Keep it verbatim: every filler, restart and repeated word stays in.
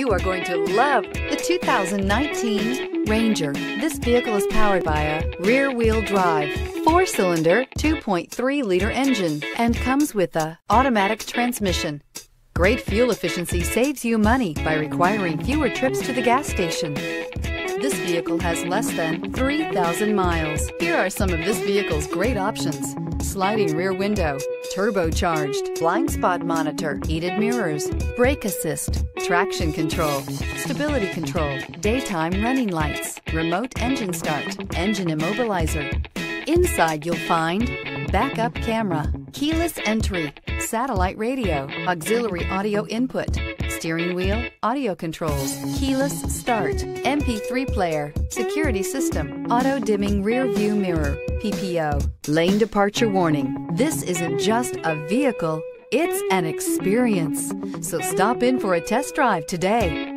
You are going to love the two thousand nineteen Ranger. This vehicle is powered by a rear-wheel drive, four-cylinder, two point three liter engine, and comes with a automatic transmission. Great fuel efficiency saves you money by requiring fewer trips to the gas station. This vehicle has less than three thousand miles. Here are some of this vehicle's great options: sliding rear window, turbocharged, blind spot monitor, heated mirrors, brake assist, traction control, stability control, daytime running lights, remote engine start, engine immobilizer. Inside you'll find backup camera, keyless entry, satellite radio, auxiliary audio input, steering wheel audio controls, keyless start, M P three player, security system, auto dimming rear view mirror, P P O, lane departure warning. This isn't just a vehicle, it's an experience. So stop in for a test drive today.